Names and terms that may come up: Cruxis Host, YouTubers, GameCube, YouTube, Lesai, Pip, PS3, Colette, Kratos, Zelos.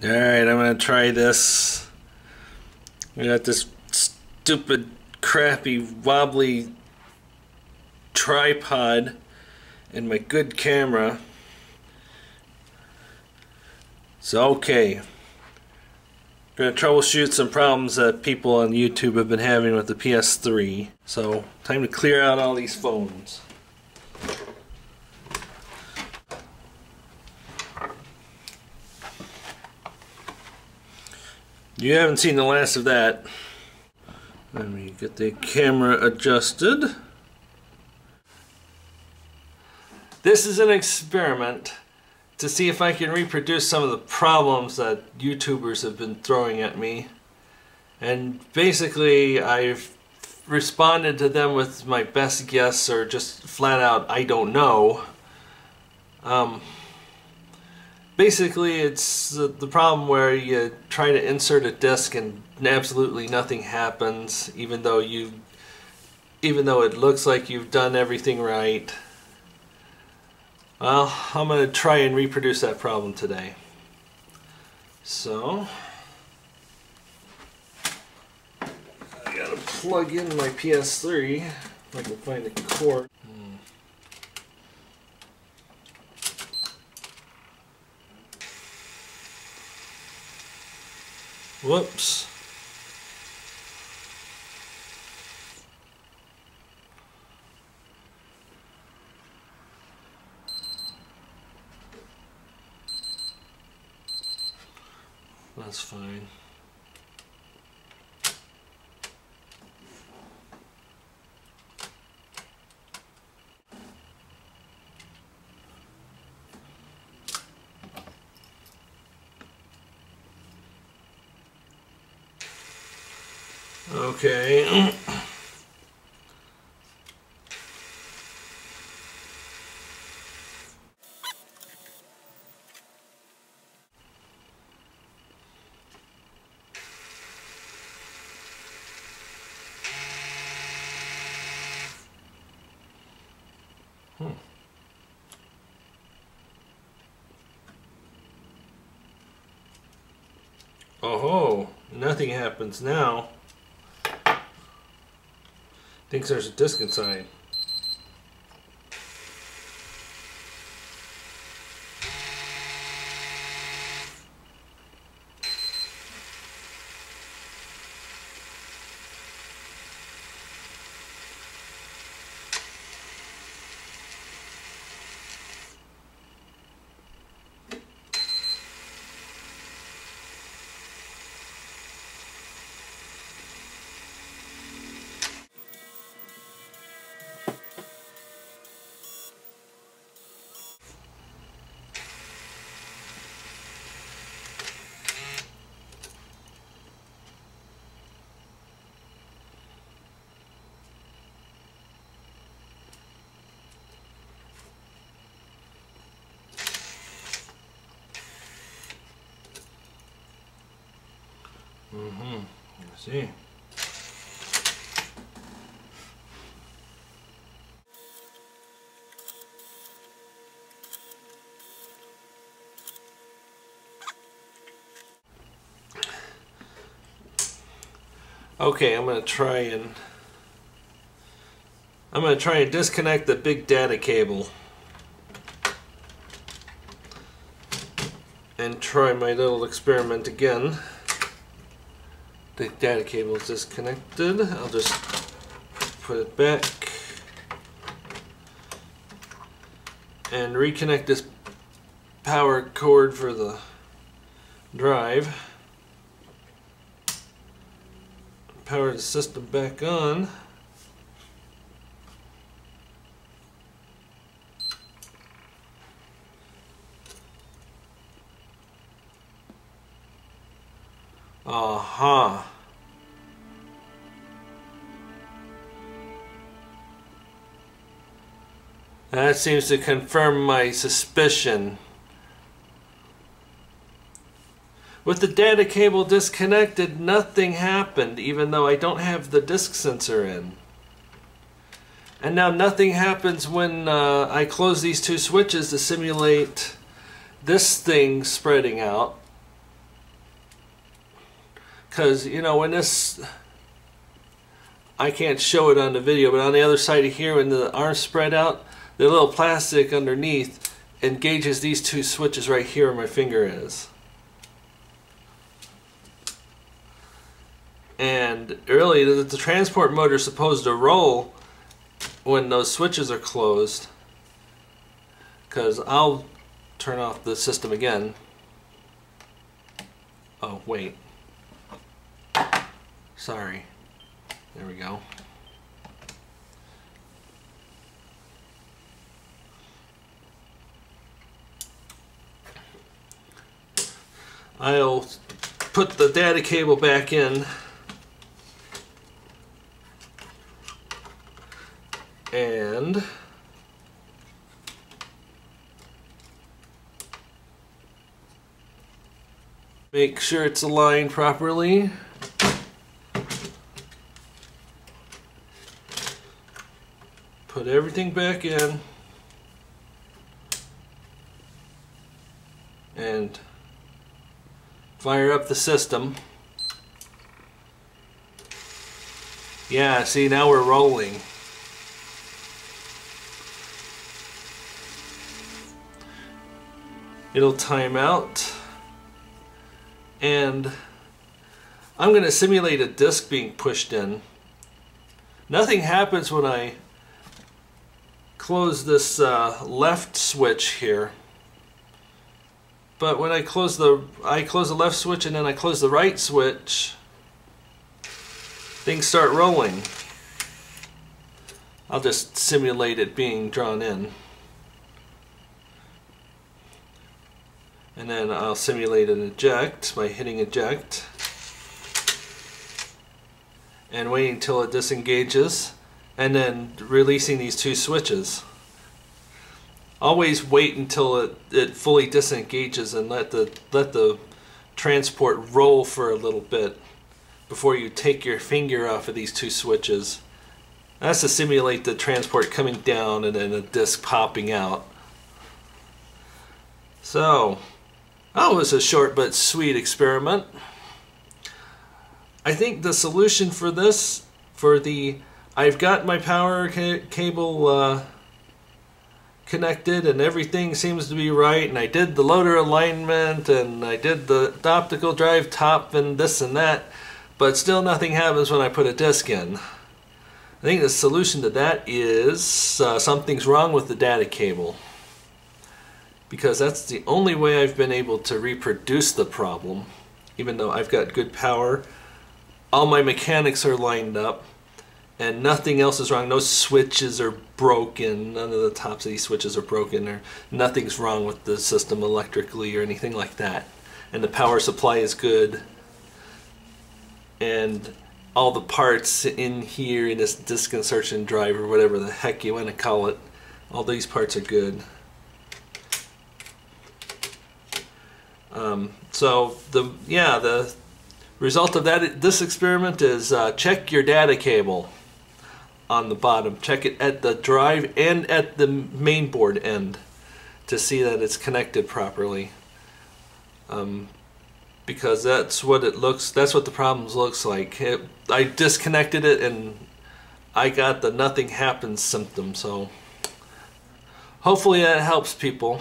Alright, I'm gonna try this. We got this stupid, crappy, wobbly tripod and my good camera. So, okay. We're gonna troubleshoot some problems that people on YouTube have been having with the PS3. So, time to clear out all these phones. You haven't seen the last of that. Let me get the camera adjusted. This is an experiment to see if I can reproduce some of the problems that YouTubers have been throwing at me. And basically, I've responded to them with my best guess or just flat out, I don't know. Basically, it's the problem where you try to insert a disc and absolutely nothing happens, even though it looks like you've done everything right. Well, I'm going to try and reproduce that problem today. So, I got to plug in my PS3 if I can find a cord. Whoops. That's fine. Okay. Oh, nothing happens now. Thinks there's a disc inside. I see. Okay, I'm gonna try and disconnect the big data cable and try my little experiment again. The data cable is disconnected. I'll just put it back and reconnect this power cord for the drive. Power the system back on. Aha. That seems to confirm my suspicion. With the data cable disconnected, nothing happened, even though I don't have the disk sensor in. And now nothing happens when I close these two switches to simulate this thing spreading out. because, you know, when this, I can't show it on the video, but on the other side of here, when the arms spread out, the little plastic underneath engages these two switches right here where my finger is. And really, the transport motor is supposed to roll when those switches are closed, because I'll turn off the system again. Oh, wait. Sorry. There we go. I'll put the data cable back in and make sure it's aligned properly. Put everything back in and fire up the system. Yeah, see, now we're rolling. It'll time out. And I'm going to simulate a disc being pushed in. Nothing happens when I close this left switch here, but when I close the left switch and then I close the right switch, things start rolling. I'll just simulate it being drawn in, and then I'll simulate an eject by hitting eject and waiting until it disengages and then releasing these two switches. Always wait until it fully disengages and let the transport roll for a little bit before you take your finger off of these two switches. That's to simulate the transport coming down and then the disc popping out. So, that was a short but sweet experiment. I think the solution for this, I've got my power cable connected and everything seems to be right, and I did the loader alignment and I did the optical drive top and this and that, but still nothing happens when I put a disc in. I think the solution to that is something's wrong with the data cable, because that's the only way I've been able to reproduce the problem. Even though I've got good power, all my mechanics are lined up, and nothing else is wrong. No switches are broken. None of the tops of these switches are broken. Or nothing's wrong with the system electrically or anything like that. And the power supply is good. And all the parts in here, in this disc insertion drive or whatever the heck you want to call it, all these parts are good. So the result of this experiment is check your data cable on the bottom. Check it at the drive and at the main board end to see that it's connected properly, because that's what the problem looks like. I disconnected it and I got the nothing happens symptom. So hopefully that helps people.